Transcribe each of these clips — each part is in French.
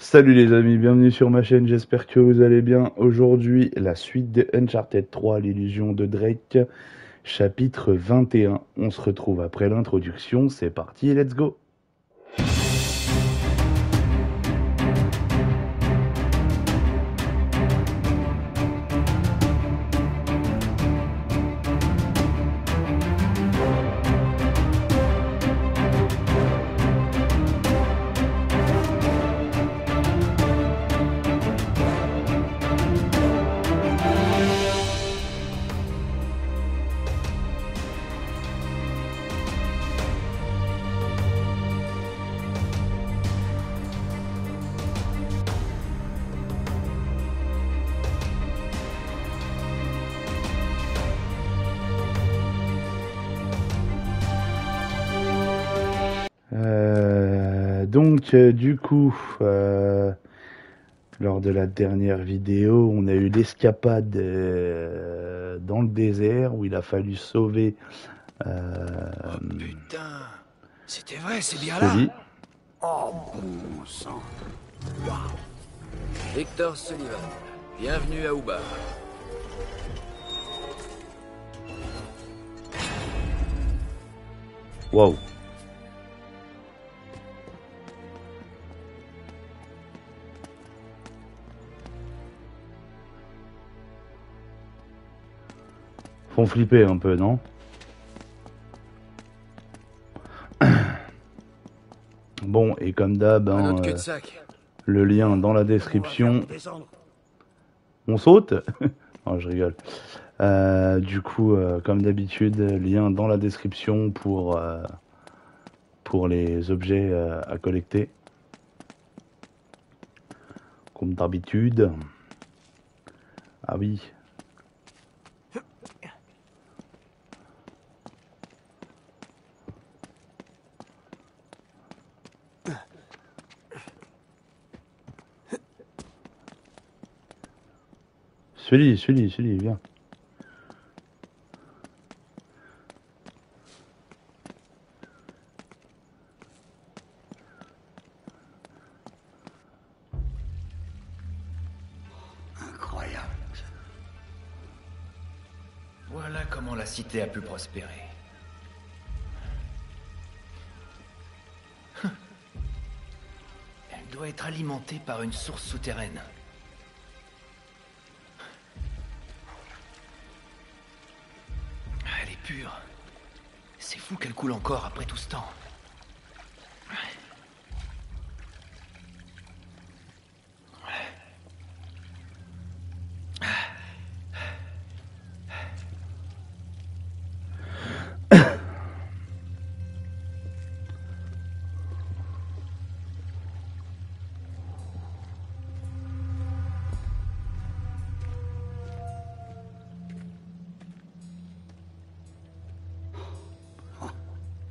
Salut les amis, bienvenue sur ma chaîne, j'espère que vous allez bien. Aujourd'hui, la suite de Uncharted 3, l'illusion de Drake, chapitre 21. On se retrouve après l'introduction, c'est parti, let's go! Donc, lors de la dernière vidéo, on a eu l'escapade dans le désert où il a fallu sauver... oh putain, c'était vrai, c'est bien là. Oh bon sang. Wow. Victor Sullivan, bienvenue à Ubar. Wow. Font flipper un peu, non? Bon, et comme d'hab, hein, le lien dans la description. On saute? Non, je rigole. Du coup, comme d'habitude, lien dans la description pour les objets à collecter. Comme d'habitude. Ah oui. Celui-là, viens. Incroyable. Voilà comment la cité a pu prospérer. Elle doit être alimentée par une source souterraine. C'est fou qu'elle coule encore après tout ce temps.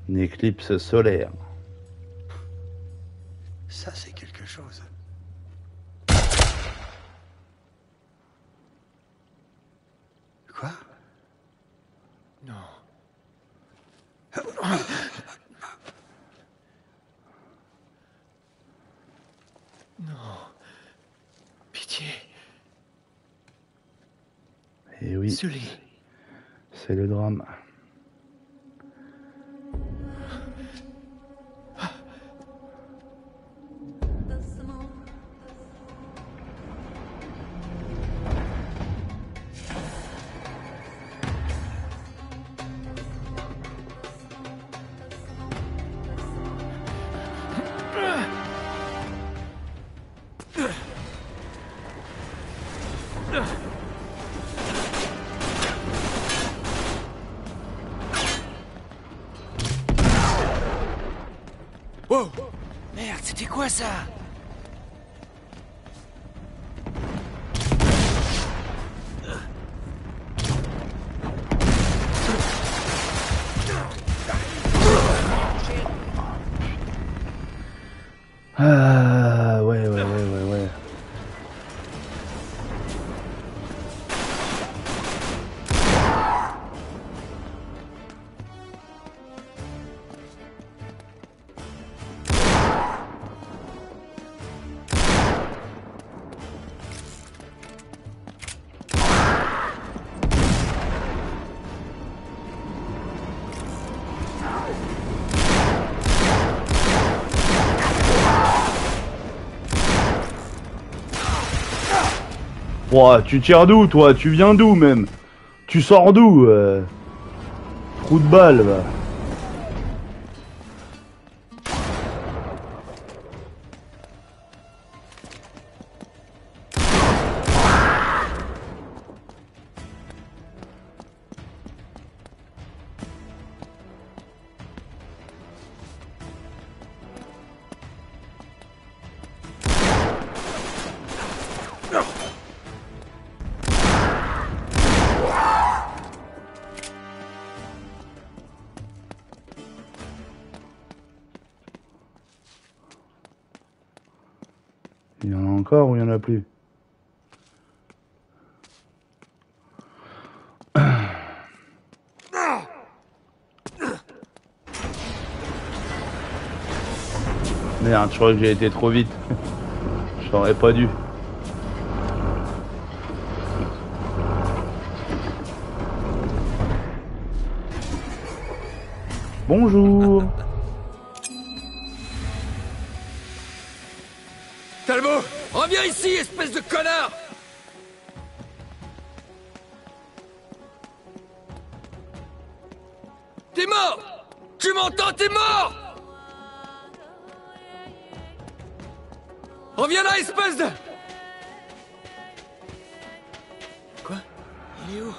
Une éclipse solaire. Ça, c'est quelque chose. Quoi? Non. Non. Pitié. Eh oui. C'est le drame. Wow. Merde, c'était quoi ça? Ouais. Ouah, tu tires d'où, toi? Tu viens d'où, même? Tu sors d'où Trou de balle, va. Il y en a encore ou il n'y en a plus? Merde, je crois que j'ai été trop vite. J'aurais pas dû. Bonjour. Talbot, reviens ici, espèce de connard! T'es mort! Tu m'entends, t'es mort! Reviens là, espèce de... Quoi? Il est où?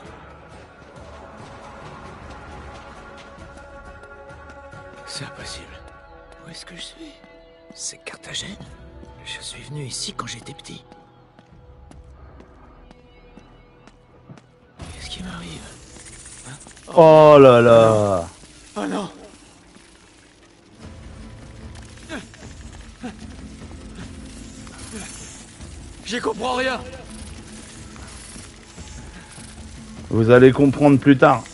C'est impossible. Où est-ce que je suis? C'est Carthagène? Je suis venu ici quand j'étais petit. Qu'est-ce qui m'arrive, hein? Oh, oh là là. Oh non. J'y comprends rien. Vous allez comprendre plus tard.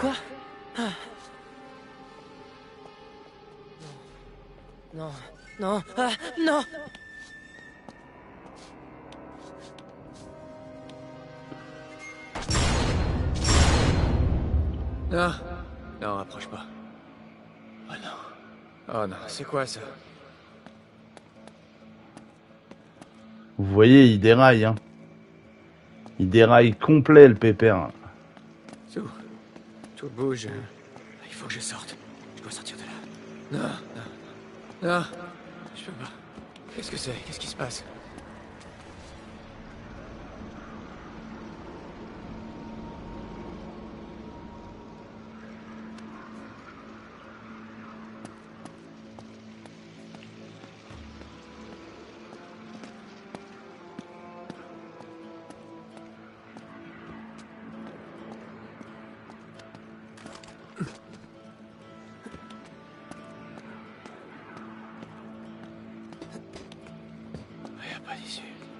Quoi? Non, non, ah, non. Non, non, approche pas. Oh non. Oh non, c'est quoi ça? Vous voyez, il déraille, hein. Il déraille complet, le pépère. Tout. Tout bouge. Il faut que je sorte. Je dois sortir de là. Non, non, non. Je peux pas. Qu'est-ce que c'est? Qu'est-ce qui se passe?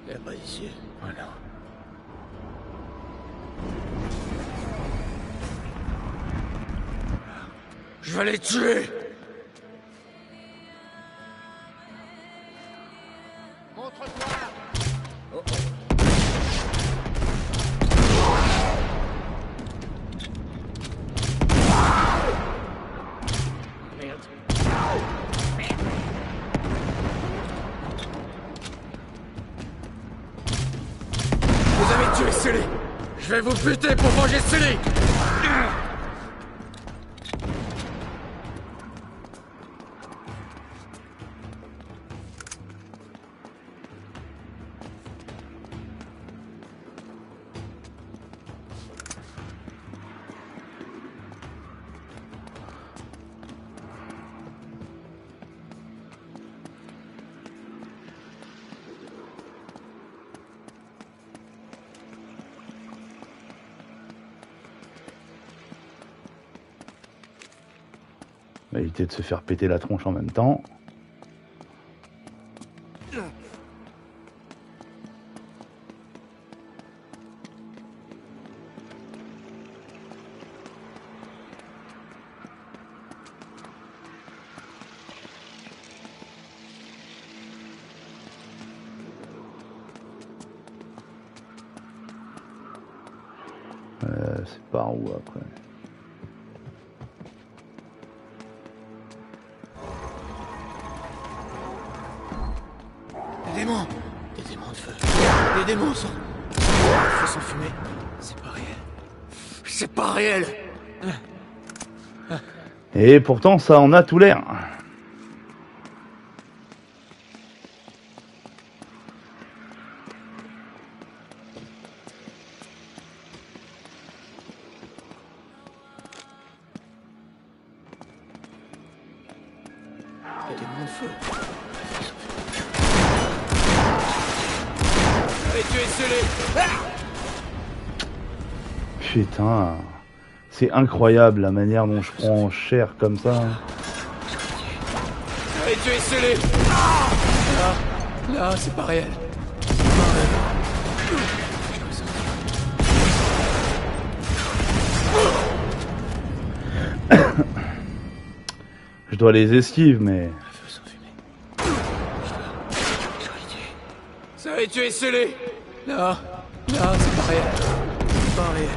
Il n'y a pas d'issue. Oh non. Je vais les tuer. Montre-toi. Oh oh. Je vais vous buter pour venger Sully. Éviter de se faire péter la tronche en même temps. c'est par où après? Des démons de feu, des démons sans... Des feux sans fumée, c'est pas réel. C'est pas réel. Et pourtant ça en a tout l'air. Putain, c'est incroyable la manière dont je prends cher comme ça. Allez, tu es scellé. Là, c'est pas réel. Je dois les esquiver, mais... Ça y est, tu es scellé. Là, c'est pas réel. C'est pas réel.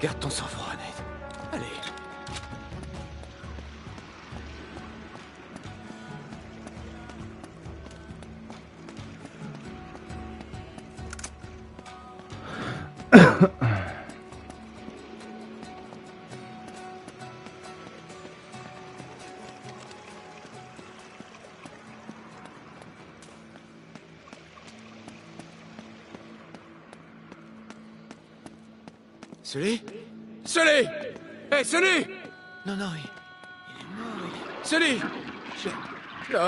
Garde ton sang-froid, Nate. Allez. Celui? Celui! Hé, celui! Non, il est mort, il... Celui! Non.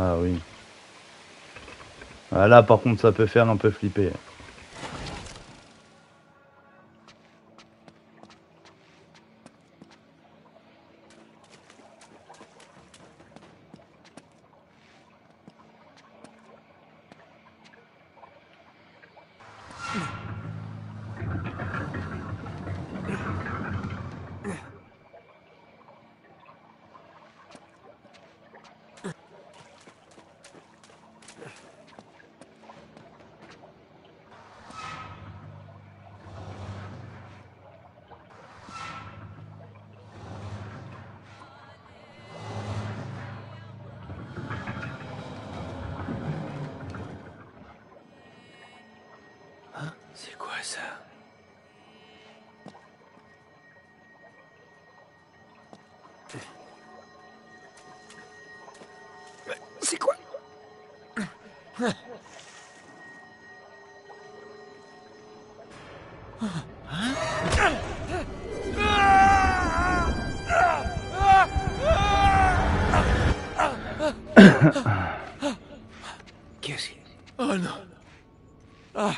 Ah oui. Ah là par contre ça peut faire un peu flipper. C'est quoi? Qu'est-ce que... Oh non. Ah.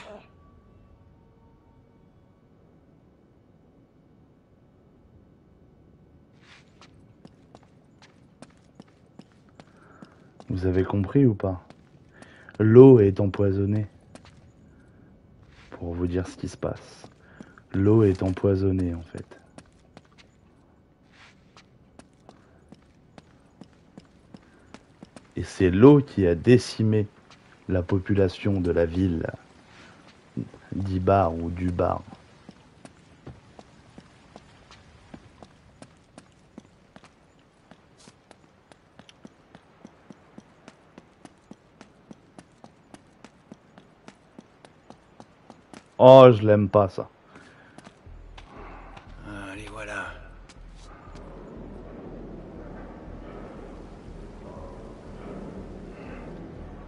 Vous avez compris ou pas? L'eau est empoisonnée. Pour vous dire ce qui se passe. L'eau est empoisonnée en fait. Et c'est l'eau qui a décimé la population de la ville d'Ubar ou d'Ubar. Oh, je l'aime pas ça. Allez, voilà.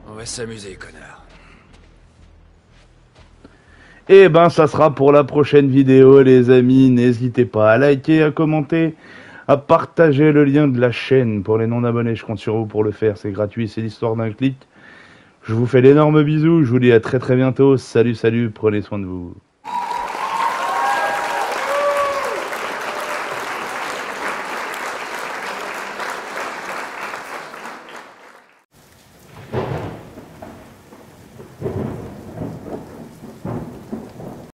On va s'amuser, connard. Et ben, ça sera pour la prochaine vidéo, les amis. N'hésitez pas à liker, à commenter, à partager le lien de la chaîne. Pour les non-abonnés, je compte sur vous pour le faire. C'est gratuit, c'est l'histoire d'un clic. Je vous fais d'énormes bisous, je vous dis à très bientôt, salut, prenez soin de vous.